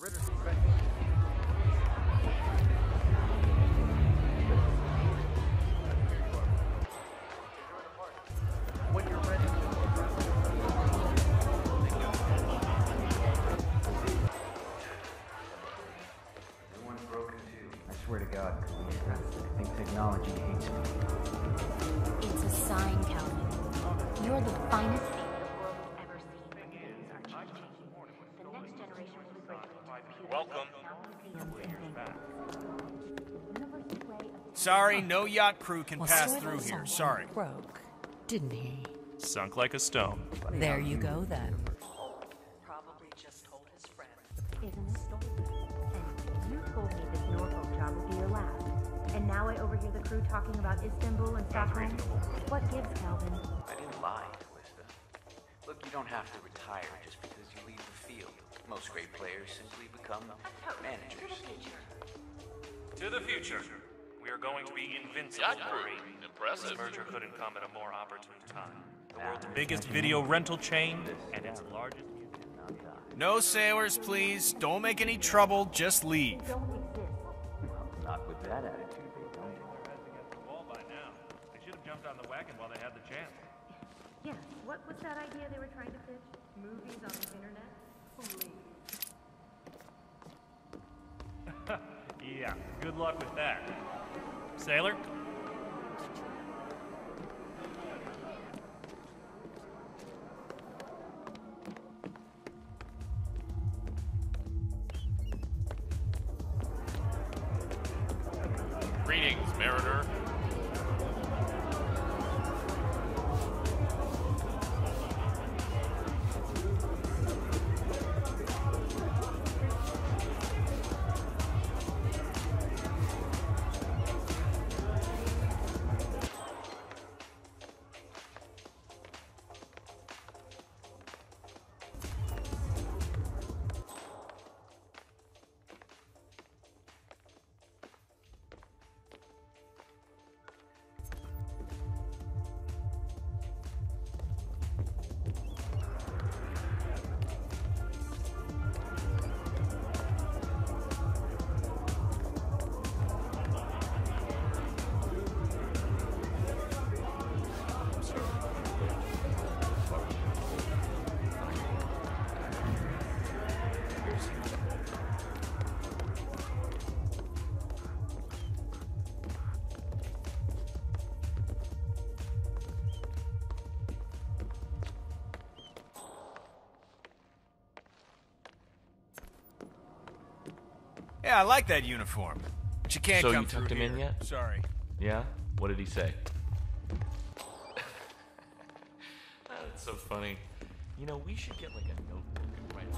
Ritter. Sorry, no yacht crew can pass through here. Sorry. Broke, didn't he? Sunk like a stone. There you go then. Probably just told his friend. Isn't it stolen? And you told me this Norfolk job would be allowed. And now I overhear the crew talking about Istanbul and Stockholm. What gives, Calvin? I didn't lie, Calista. Look, you don't have to retire just because you leave the field. Most great players simply become managers. To the future. We are going to be invincible. Impressive. This merger couldn't come at a more opportune time. The world's biggest video rental chain and its largest. No sailors, please. Don't make any trouble. Just leave. Not with that attitude. They should have jumped on the wagon while they had the chance. Yeah. What was that idea they were trying to pitch? Movies on the internet? Please. Yeah. Good luck with that. Sailor? Greetings, mariner. Yeah, I like that uniform. But you can't come through here. So you tucked him in yet? Sorry. Yeah? What did he say? That's so funny. You know, we should get like a notebook and write it.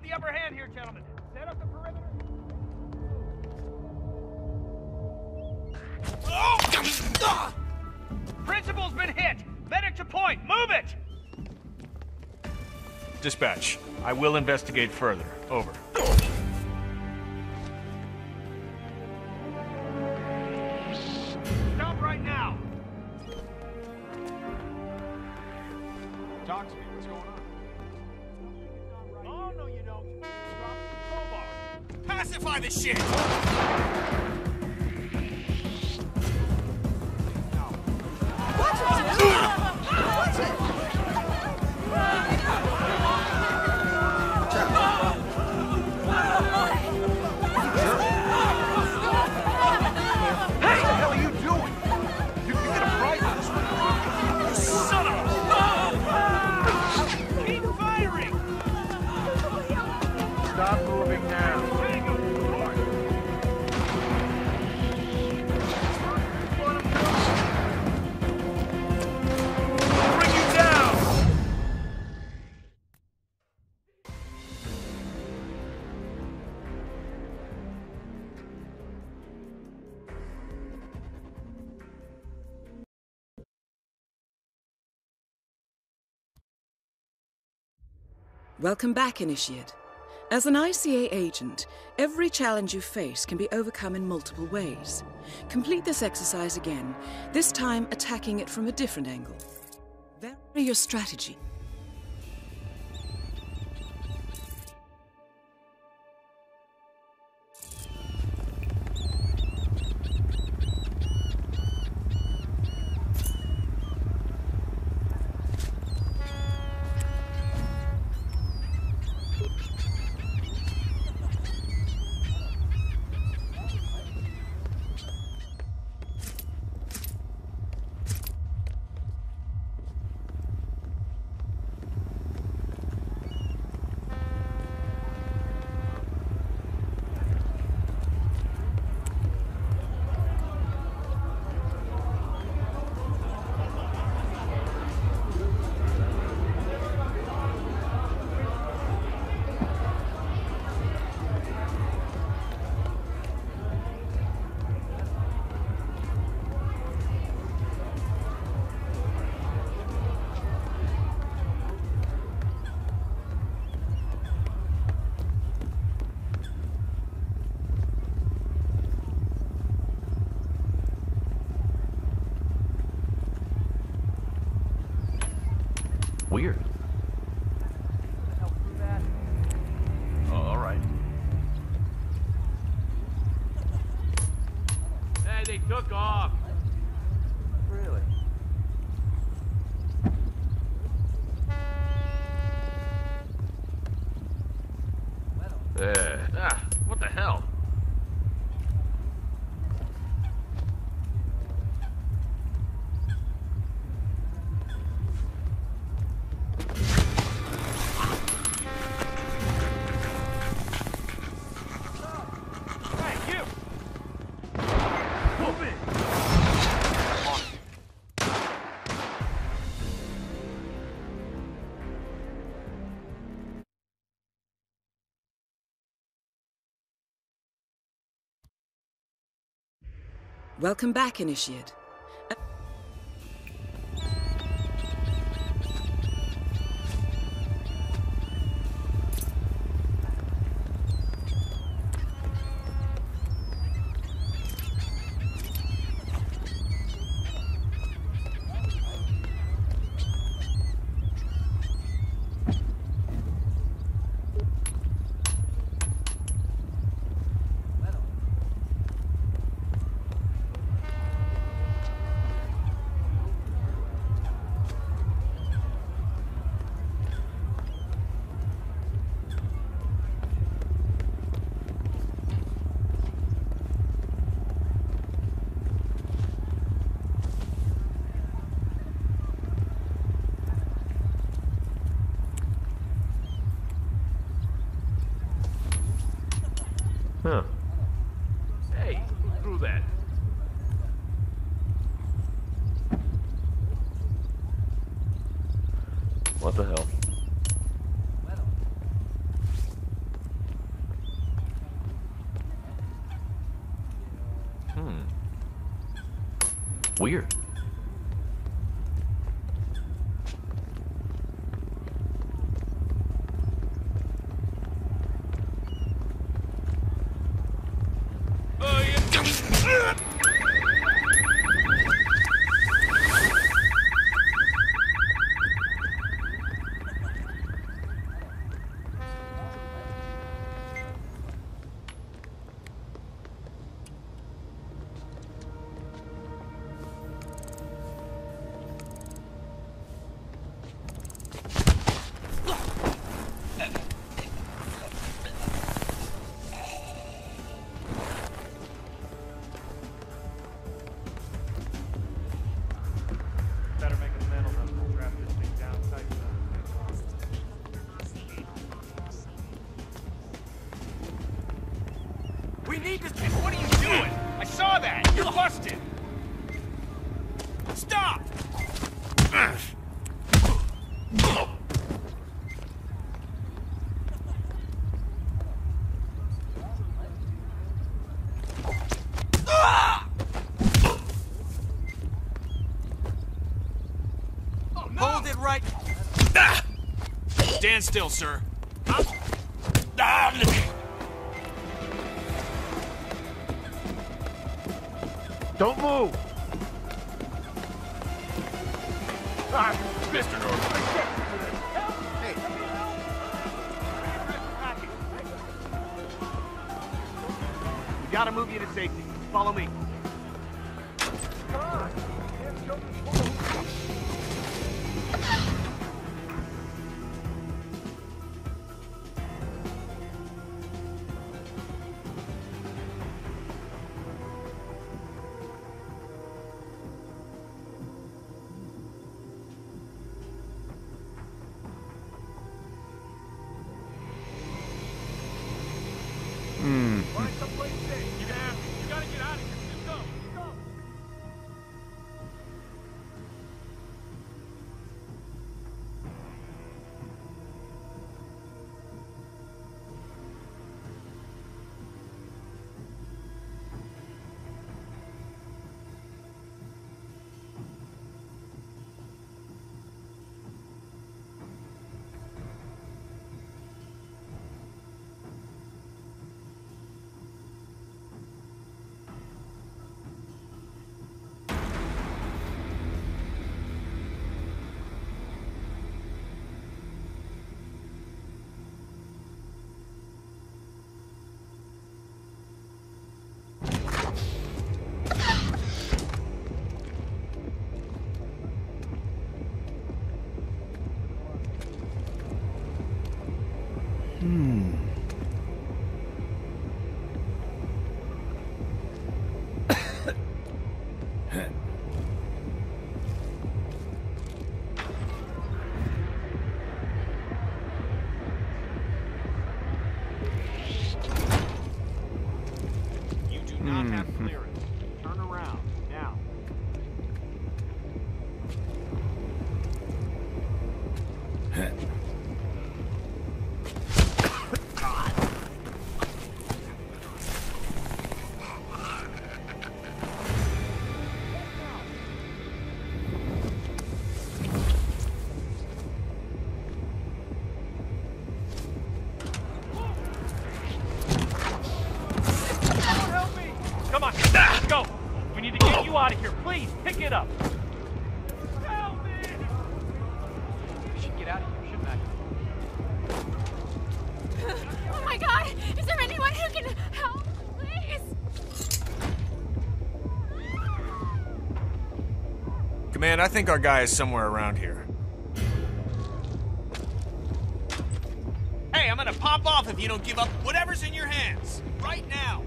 The upper hand here, gentlemen. Set up the perimeter. Oh! Principal's been hit. Medic to point. Move it. Dispatch. I will investigate further. Over. Stop right now. Talk to me. What's going on? Pacify the shit! Welcome back, Initiate. As an ICA agent, every challenge you face can be overcome in multiple ways. Complete this exercise again, this time attacking it from a different angle. Vary your strategy. Weird. All right. Hey, they took off. Really? What the hell? Welcome back, Initiate. Huh. Hey, who threw that? What the hell? Weird. What are you doing? I saw that! You're busted! Stop! Hold it right... Stand still, sir. Don't move! Mr. Norfolk, I can't do this. Hey. We gotta move you to safety. Follow me. Come on. Man, I think our guy is somewhere around here. Hey, I'm gonna pop off if you don't give up whatever's in your hands. Right now.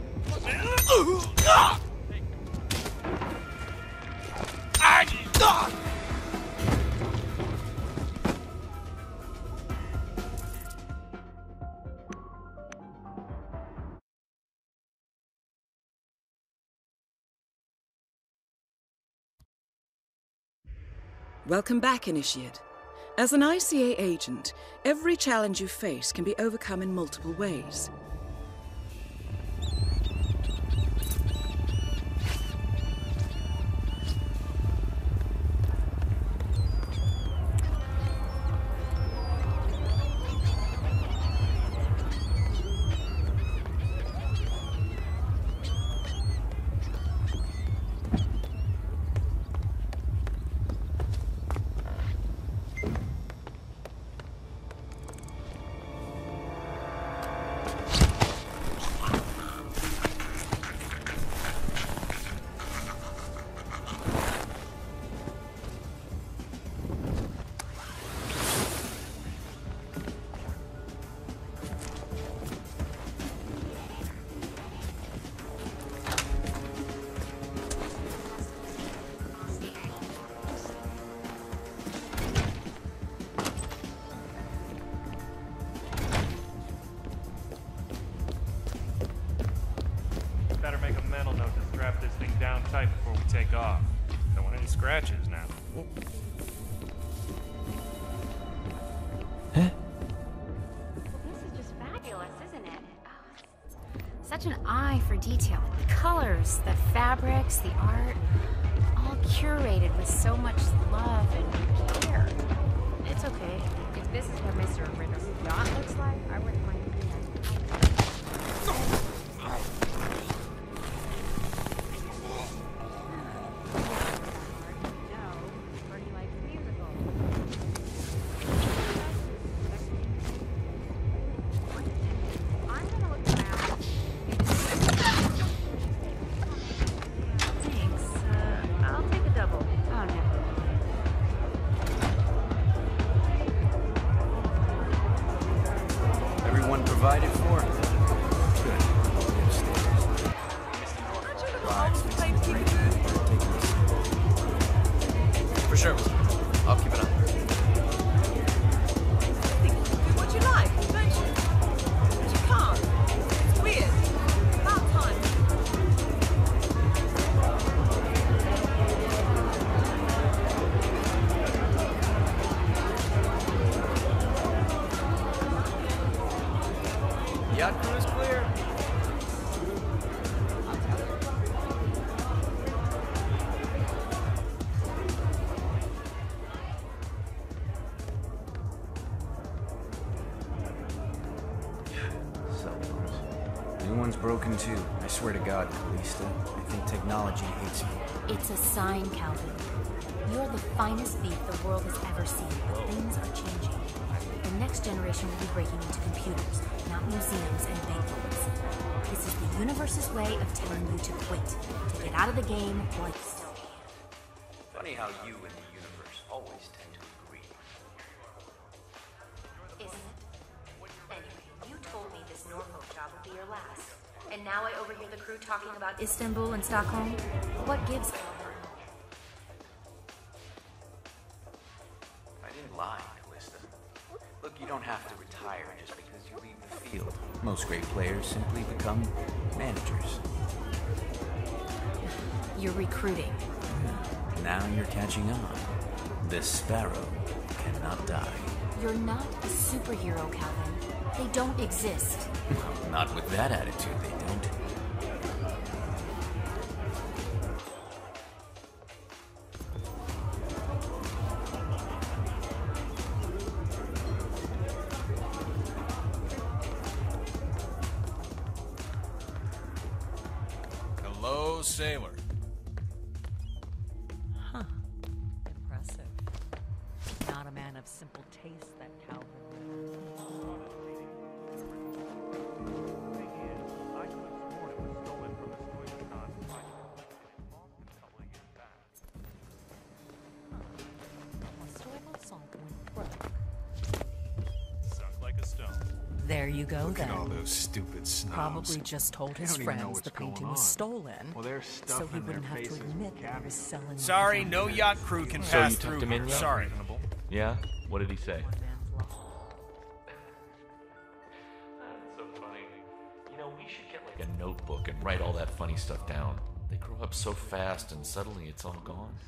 Welcome back, Initiate. As an ICA agent, every challenge you face can be overcome in multiple ways. The art, all curated with so much love and care. It's okay. It's this is what Mr. Ritter's yacht looks like, I wouldn't mind provided for. Good. For sure. I'll keep it up. You do what you like, don't you? But you can't. It's weird. About time. Yacht crew is clear. Everyone's broken too. I swear to God, Calista, I think technology hates me. It's a sign, Calvin. You're the finest thief the world has ever seen, but things are changing. The next generation will be breaking into computers, not museums and bank vaults. This is the universe's way of telling you to quit, to get out of the game while you still can. Funny how you and the universe always tend to agree. Isn't it? Told me this Norfolk job will be your last, and now I overhear the crew talking about Istanbul and Stockholm. What gives? I didn't lie, Calista. Look, you don't have to retire just because you leave the field. Most great players simply become managers. You're recruiting. Now you're catching on. This sparrow cannot die. You're not a superhero, Calvin. They don't exist. Not with that attitude, they don't. Hello, sailor. Huh. Impressive. Not a man of simple taste, that Calvin. There you go. Look then. At all those stupid snobs. Probably just told his friends the painting was stolen, well, so he wouldn't have to admit he was selling. Sorry, no yacht crew can pass through. Him in, sorry. Yeah. What did he say? That's so funny. You know, we should get like a notebook and write all that funny stuff down. They grow up so fast, and suddenly it's all gone.